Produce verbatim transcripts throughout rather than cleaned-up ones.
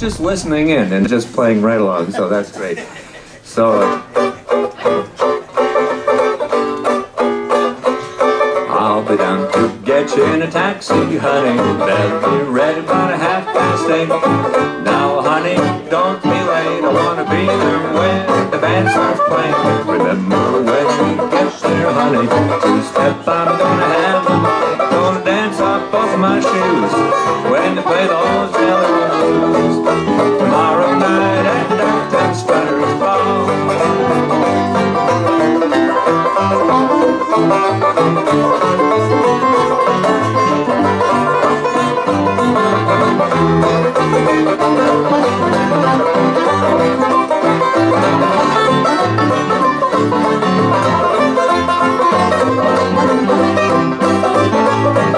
just listening in and just playing right along, so that's great. So, I'll be down to get you in a taxi, honey. Better be ready about a half past eight. Now, honey, don't be late. I wanna be there when the band starts playing. Remember when you get there, honey, two steps I'm gonna have them. Gonna dance off both of my shoes when they play those yellow blues. Tomorrow night at the dark and sputters fall.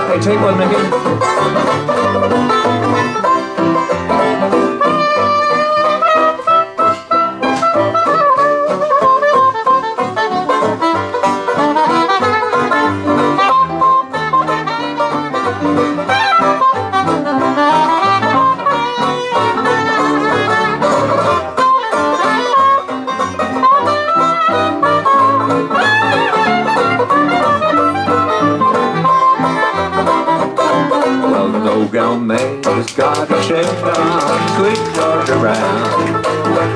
Hey, take one, Mickey. Gal May just got a shake on, sweet George around.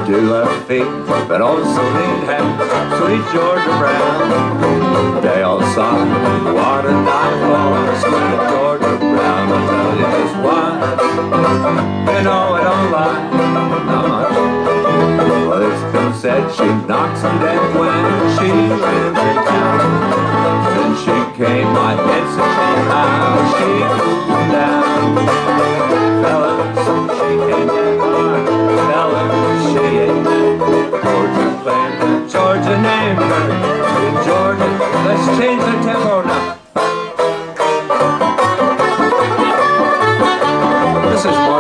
Do her feet, but also need help, sweet George around. They all saw what a night for, sweet George around. I'll tell you just why, you know I don't lie, not much. Well, this girl said she knocks them dead when she lives in town. Since she came, my head's so high, she cooled down. Georgia name her, Georgia, let's change the tempo now. This is more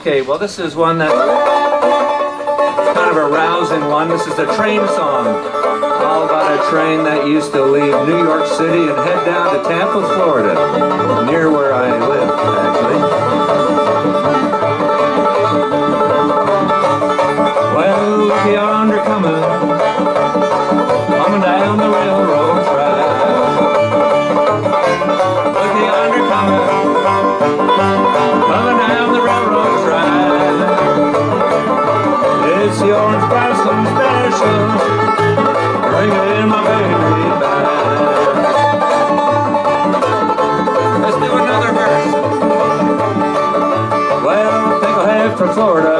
okay, well this is one that's kind of a rousing one. This is a train song, all about a train that used to leave New York City and head down to Tampa, Florida, near where I live, actually. Well, look yonder coming, coming down the railroad track. Look yonder coming, coming down the railroad. It's the Orange Blossom Special, bring it in my baby bag. Let's do another verse. Well, I think I'll head for Florida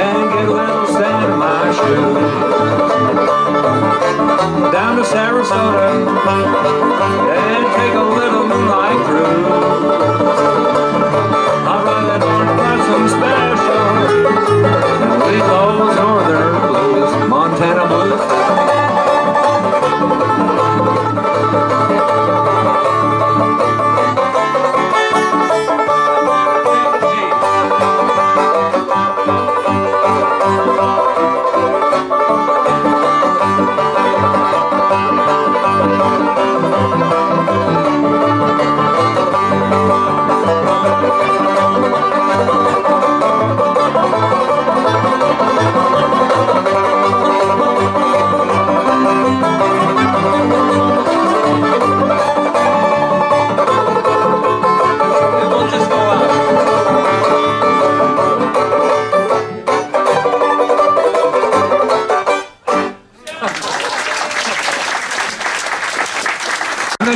and get a little sand in my shoe. Down to Sarasota and take a little moonlight through. I'll run that Orange Blossom Special. Leave those northern blues, Montana blues.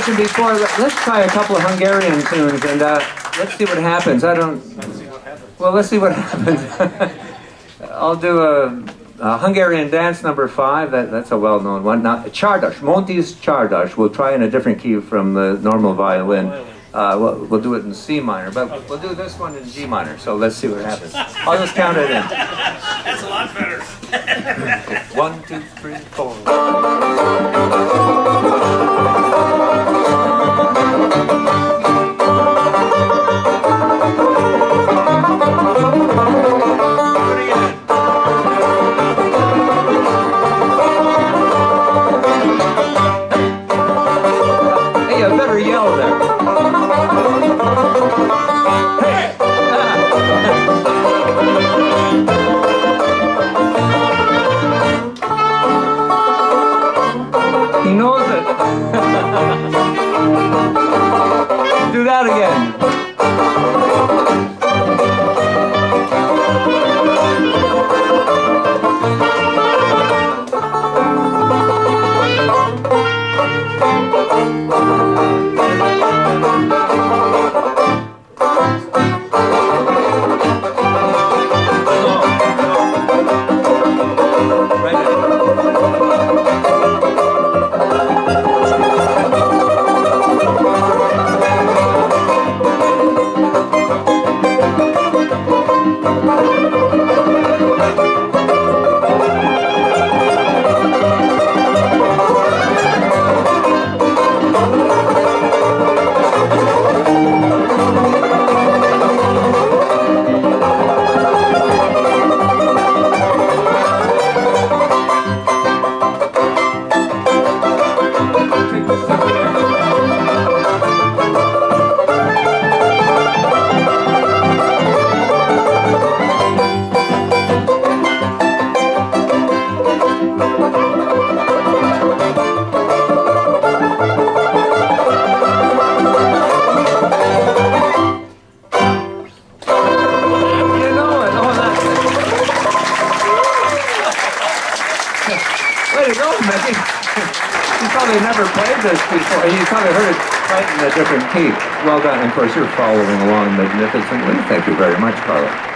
mentioned before, let's try a couple of Hungarian tunes and uh, let's see what happens. I don't... Let's see what happens. Well, let's see what happens. I'll do a, a Hungarian dance number five. That, that's a well-known one. Now, Czardas, Monty's Czardas. We'll try in a different key from the normal violin. Uh, we'll, we'll do it in C minor, but okay. We'll do this one in G minor. So let's see what happens. I'll just count it in. That's a lot better. One, two, three, four. Well done. Of course, you're following along magnificently. Thank you very much, Carla.